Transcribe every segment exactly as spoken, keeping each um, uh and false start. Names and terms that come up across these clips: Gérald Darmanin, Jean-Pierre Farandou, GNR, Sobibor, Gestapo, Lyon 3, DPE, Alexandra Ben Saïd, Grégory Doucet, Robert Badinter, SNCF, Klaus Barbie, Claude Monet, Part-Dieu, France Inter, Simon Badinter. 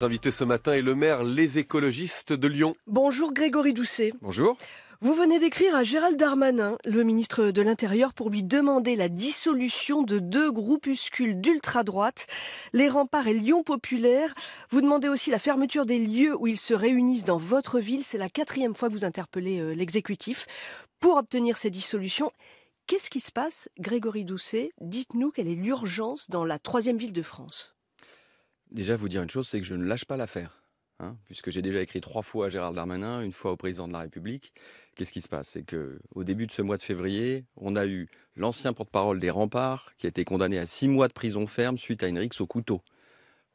Invité ce matin est le maire Les Écologistes de Lyon. Bonjour Grégory Doucet. Bonjour. Vous venez d'écrire à Gérald Darmanin, le ministre de l'Intérieur, pour lui demander la dissolution de deux groupuscules d'ultra-droite, les Remparts et Lyon Populaire. Vous demandez aussi la fermeture des lieux où ils se réunissent dans votre ville. C'est la quatrième fois que vous interpellez l'exécutif pour obtenir ces dissolutions. Qu'est-ce qui se passe, Grégory Doucet? Dites-nous quelle est l'urgence dans la troisième ville de France. Déjà, vous dire une chose, c'est que je ne lâche pas l'affaire, hein, puisque j'ai déjà écrit trois fois à Gérald Darmanin, une fois au président de la République. Qu'est-ce qui se passe? C'est qu'au début de ce mois de février, on a eu l'ancien porte-parole des Remparts qui a été condamné à six mois de prison ferme suite à une rixe au couteau.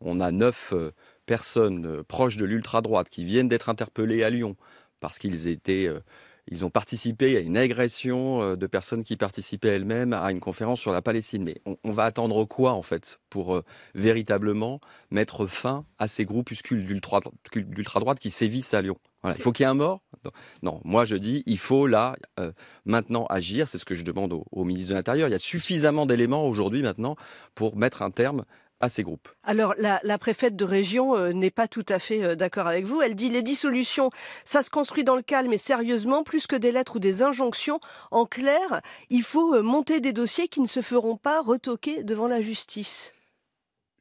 On a neuf euh, personnes euh, proches de l'ultra-droite qui viennent d'être interpellées à Lyon parce qu'ils étaient... Euh, Ils ont participé à une agression de personnes qui participaient elles-mêmes à une conférence sur la Palestine. Mais on, on va attendre quoi, en fait, pour euh, véritablement mettre fin à ces groupuscules d'ultra-droite qui sévissent à Lyon? Voilà. Il faut qu'il y ait un mort? Non. non, moi je dis, il faut là, euh, maintenant, agir. C'est ce que je demande au, au ministre de l'Intérieur. Il y a suffisamment d'éléments aujourd'hui, maintenant, pour mettre un terme à ces groupes. Alors, la, la préfète de région euh, n'est pas tout à fait euh, d'accord avec vous. Elle dit les dissolutions, ça se construit dans le calme et sérieusement, plus que des lettres ou des injonctions. En clair, il faut euh, monter des dossiers qui ne se feront pas retoquer devant la justice.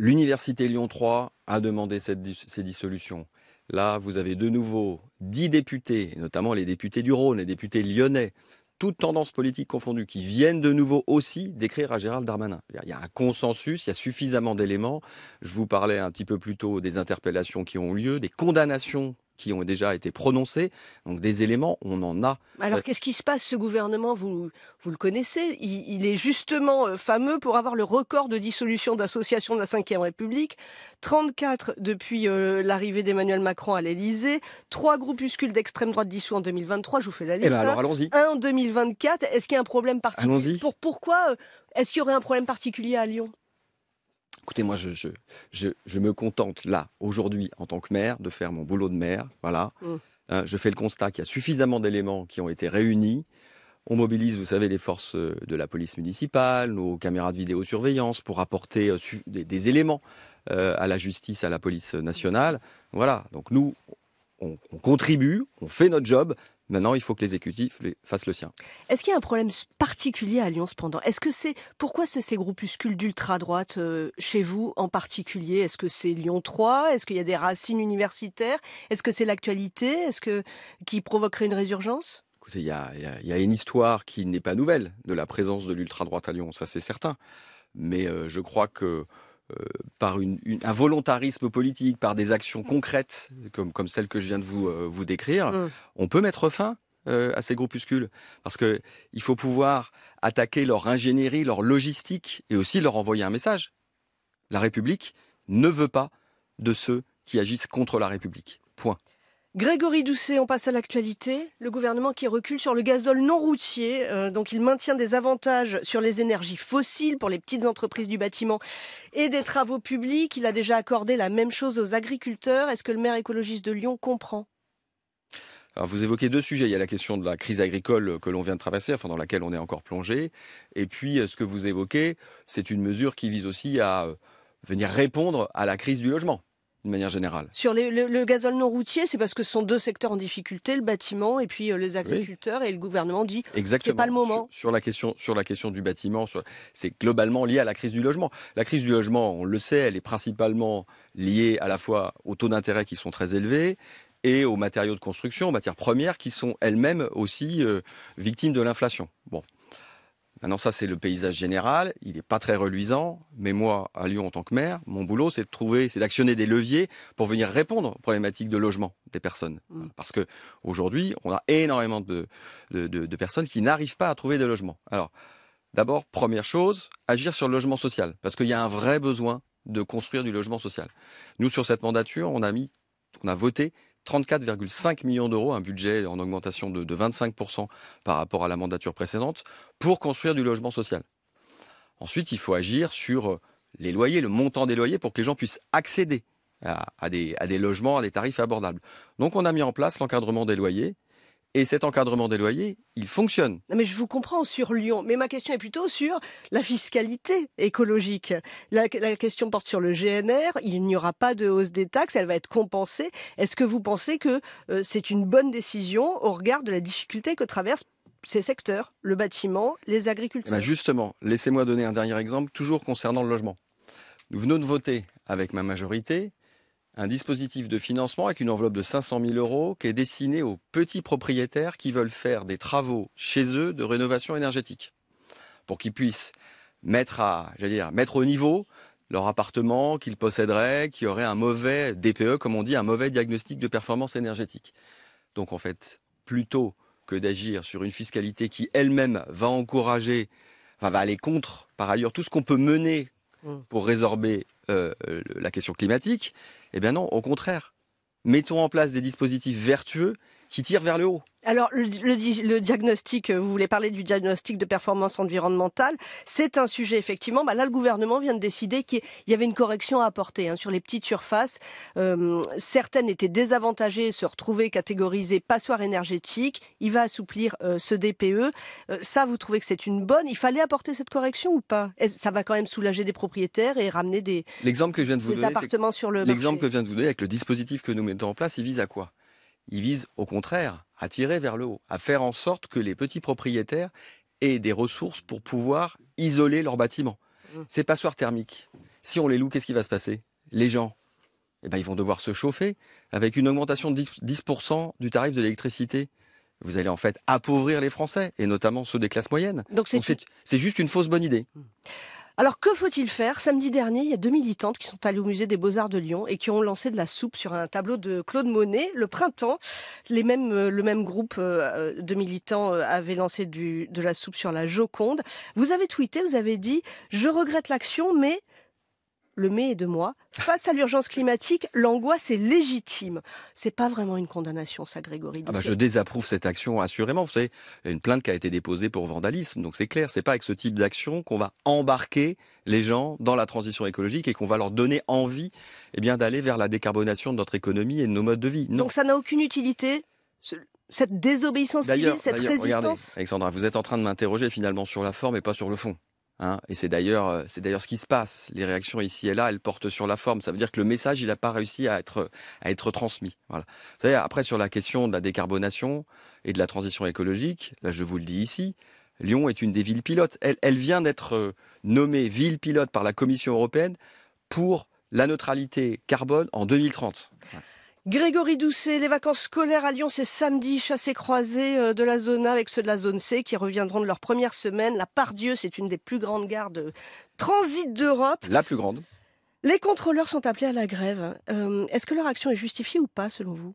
L'université Lyon trois a demandé cette, ces dissolutions. Là, vous avez de nouveau dix députés, notamment les députés du Rhône, les députés lyonnais, toutes tendances politiques confondues, qui viennent de nouveau aussi d'écrire à Gérald Darmanin. Il y a un consensus, il y a suffisamment d'éléments. Je vous parlais un petit peu plus tôt des interpellations qui ont eu lieu, des condamnations qui ont déjà été prononcées. Donc des éléments, on en a. Alors qu'est-ce qui se passe? Ce gouvernement, vous, vous le connaissez, il, il est justement fameux pour avoir le record de dissolution d'associations de la cinquième République. trente-quatre depuis euh, l'arrivée d'Emmanuel Macron à l'Elysée. Trois groupuscules d'extrême droite dissous en deux mille vingt-trois, je vous fais la liste. Eh ben alors, allons-y. Un en deux mille vingt-quatre, est-ce qu'il y a un problème particulier? Allons-y. Pour, pourquoi est-ce qu'il y aurait un problème particulier à Lyon? Écoutez, moi, je, je, je, je me contente, là, aujourd'hui, en tant que maire, de faire mon boulot de maire. Voilà. Mmh. Euh, je fais le constat qu'il y a suffisamment d'éléments qui ont été réunis. On mobilise, vous savez, les forces de la police municipale, nos caméras de vidéosurveillance pour apporter euh, des, des éléments euh, à la justice, à la police nationale. Voilà. Donc, nous, on, on contribue, on fait notre job. Maintenant, il faut que l'exécutif fasse le sien. Est-ce qu'il y a un problème particulier à Lyon, cependant? Est-ce que c'est pourquoi ces groupuscules d'ultra-droite euh, chez vous en particulier? Est-ce que c'est Lyon trois? Est-ce qu'il y a des racines universitaires? Est-ce que c'est l'actualité? Est-ce que qui provoquerait une résurgence? Écoutez, il y, y, y a une histoire qui n'est pas nouvelle de la présence de l'ultra-droite à Lyon, ça c'est certain. Mais euh, je crois que Euh, par une, une, un volontarisme politique, par des actions concrètes, comme, comme celle que je viens de vous, euh, vous décrire, mmh. on peut mettre fin euh, à ces groupuscules. Parce qu'il faut pouvoir attaquer leur ingénierie, leur logistique, et aussi leur envoyer un message. La République ne veut pas de ceux qui agissent contre la République. Point. Grégory Doucet, on passe à l'actualité. Le gouvernement qui recule sur le gazole non routier, euh, donc il maintient des avantages sur les énergies fossiles pour les petites entreprises du bâtiment et des travaux publics. Il a déjà accordé la même chose aux agriculteurs. Est-ce que le maire écologiste de Lyon comprend? Alors vous évoquez deux sujets. Il y a la question de la crise agricole que l'on vient de traverser, enfin dans laquelle on est encore plongé. Et puis ce que vous évoquez, c'est une mesure qui vise aussi à venir répondre à la crise du logement. De manière générale. Sur les, le, le gazole non routier, c'est parce que ce sont deux secteurs en difficulté, le bâtiment et puis euh, les agriculteurs, oui. Et le gouvernement dit c'est pas le moment. Sur, sur, la question, sur la question du bâtiment, c'est globalement lié à la crise du logement. La crise du logement, on le sait, elle est principalement liée à la fois aux taux d'intérêt qui sont très élevés et aux matériaux de construction, aux matières premières qui sont elles-mêmes aussi euh, victimes de l'inflation. Bon. Maintenant, ça, c'est le paysage général. Il n'est pas très reluisant. Mais moi, à Lyon, en tant que maire, mon boulot, c'est de trouver, c'est d'actionner des leviers pour venir répondre aux problématiques de logement des personnes. Mmh. Parce qu'aujourd'hui, on a énormément de, de, de, de personnes qui n'arrivent pas à trouver des logements. Alors, d'abord, première chose, agir sur le logement social. Parce qu'il y a un vrai besoin de construire du logement social. Nous, sur cette mandature, on a mis, on a voté trente-quatre virgule cinq millions d'euros, un budget en augmentation de, de vingt-cinq pour cent par rapport à la mandature précédente, pour construire du logement social. Ensuite, il faut agir sur les loyers, le montant des loyers, pour que les gens puissent accéder à, à, des, à des logements, à des tarifs abordables. Donc on a mis en place l'encadrement des loyers Et cet encadrement des loyers, il fonctionne. Mais je vous comprends sur Lyon, mais ma question est plutôt sur la fiscalité écologique. La, la question porte sur le G N R, il n'y aura pas de hausse des taxes, elle va être compensée. Est-ce que vous pensez que euh, c'est une bonne décision au regard de la difficulté que traversent ces secteurs, le bâtiment, les agriculteurs? Ben justement, laissez-moi donner un dernier exemple, toujours concernant le logement. Nous venons de voter avec ma majorité un dispositif de financement avec une enveloppe de cinq cent mille euros qui est destiné aux petits propriétaires qui veulent faire des travaux chez eux de rénovation énergétique pour qu'ils puissent mettre, à, j'allais dire, mettre au niveau leur appartement qu'ils posséderaient, qui aurait un mauvais D P E, comme on dit, un mauvais diagnostic de performance énergétique. Donc en fait, plutôt que d'agir sur une fiscalité qui elle-même va encourager, enfin, va aller contre par ailleurs tout ce qu'on peut mener pour résorber Euh, la question climatique, eh bien non, au contraire. Mettons en place des dispositifs vertueux qui tirent vers le haut. Alors, le, le, le diagnostic, vous voulez parler du diagnostic de performance environnementale, c'est un sujet, effectivement. Bah là, le gouvernement vient de décider qu'il y avait une correction à apporter hein, sur les petites surfaces. Euh, certaines étaient désavantagées, se retrouvaient catégorisées passoires énergétiques. Il va assouplir euh, ce D P E. Euh, ça, vous trouvez que c'est une bonne... Il fallait apporter cette correction ou pas? Ça va quand même soulager des propriétaires et ramener des, l'exemple que je viens de vous des donner, appartements sur le marché. L'exemple que je viens de vous donner avec le dispositif que nous mettons en place, il vise à quoi? Il vise, au contraire, à tirer vers le haut, à faire en sorte que les petits propriétaires aient des ressources pour pouvoir isoler leur bâtiment. Ces passoires thermiques, si on les loue, qu'est-ce qui va se passer? Les gens, eh ben, ils vont devoir se chauffer avec une augmentation de dix pour cent du tarif de l'électricité. Vous allez en fait appauvrir les Français, et notamment ceux des classes moyennes. Donc c'est, Donc c'est juste une fausse bonne idée. Alors que faut-il faire? Samedi dernier, il y a deux militantes qui sont allées au musée des Beaux-Arts de Lyon et qui ont lancé de la soupe sur un tableau de Claude Monet. Le printemps, les mêmes, le même groupe de militants avait lancé du, de la soupe sur la Joconde. Vous avez tweeté, vous avez dit « Je regrette l'action, mais... » Le mai est de moi. Face à l'urgence climatique, l'angoisse est légitime. C'est pas vraiment une condamnation, ça, Grégory Doucet. Ah bah je désapprouve cette action, assurément. Vous savez, une plainte qui a été déposée pour vandalisme. Donc c'est clair, c'est pas avec ce type d'action qu'on va embarquer les gens dans la transition écologique et qu'on va leur donner envie eh bien, d'aller vers la décarbonation de notre économie et de nos modes de vie. Non. Donc ça n'a aucune utilité, cette désobéissance civile, cette résistance. Regardez, Alexandra, vous êtes en train de m'interroger finalement sur la forme et pas sur le fond. Hein, et c'est d'ailleurs c'est d'ailleurs ce qui se passe. Les réactions ici et là, elles portent sur la forme. Ça veut dire que le message, il n'a pas réussi à être, à être transmis. Voilà. Vous savez, après, sur la question de la décarbonation et de la transition écologique, là, je vous le dis ici, Lyon est une des villes pilotes. Elle, elle vient d'être nommée ville pilote par la Commission européenne pour la neutralité carbone en deux mille trente. Voilà. Grégory Doucet, les vacances scolaires à Lyon, c'est samedi, chassés-croisés de la zone A avec ceux de la zone C qui reviendront de leur première semaine. La Part-Dieu, c'est une des plus grandes gares de transit d'Europe. La plus grande. Les contrôleurs sont appelés à la grève. Euh, est-ce que leur action est justifiée ou pas, selon vous?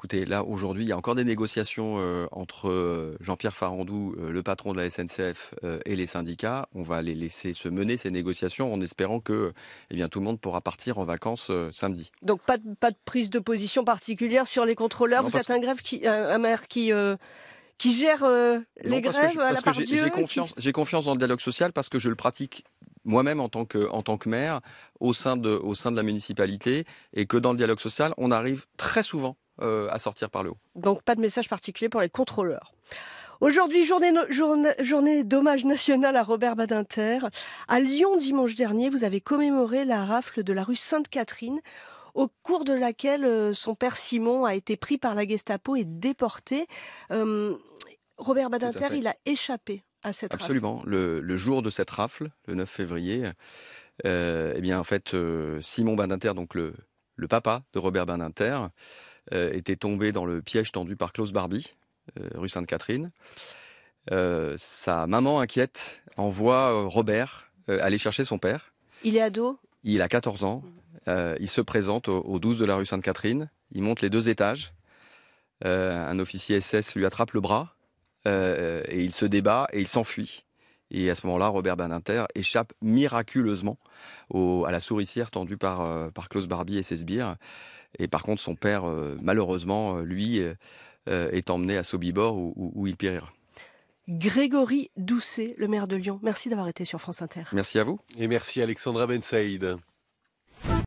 Écoutez, là, aujourd'hui, il y a encore des négociations euh, entre euh, Jean-Pierre Farandou, euh, le patron de la S N C F, euh, et les syndicats. On va les laisser se mener, ces négociations, en espérant que euh, eh bien, tout le monde pourra partir en vacances euh, samedi. Donc, pas de, pas de prise de position particulière sur les contrôleurs? Non, Vous êtes un, grève qui, un, un maire qui... Euh... Qui gère euh, les non, grèves je, à la part Dieu. J'ai confiance, qui... j'ai confiance dans le dialogue social parce que je le pratique moi-même en tant que, en tant que maire au sein, de, au sein de la municipalité et que dans le dialogue social, on arrive très souvent euh, à sortir par le haut. Donc pas de message particulier pour les contrôleurs. Aujourd'hui, journée, no, journée, journée d'hommage national à Robert Badinter. À Lyon, dimanche dernier, vous avez commémoré la rafle de la rue Sainte-Catherine au cours de laquelle son père Simon a été pris par la Gestapo et déporté. Euh, Robert Badinter, il a échappé à cette Absolument. rafle. Absolument. Le, le jour de cette rafle, le neuf février, euh, eh bien, en fait, euh, Simon Badinter, donc le, le papa de Robert Badinter, euh, était tombé dans le piège tendu par Klaus Barbie, euh, rue Sainte-Catherine. Euh, sa maman, inquiète, envoie Robert euh, aller chercher son père. Il est ado? Il a quatorze ans. Mmh. Euh, il se présente au, au douze de la rue Sainte-Catherine, il monte les deux étages, euh, un officier S S lui attrape le bras, euh, et il se débat et il s'enfuit. Et à ce moment-là, Robert Badinter échappe miraculeusement au, à la souricière tendue par, euh, par Klaus Barbie et ses sbires. Et par contre, son père, euh, malheureusement, lui, euh, est emmené à Sobibor où, où, où il périra. Grégory Doucet, le maire de Lyon, merci d'avoir été sur France Inter. Merci à vous. Et merci Alexandra Ben Saïd.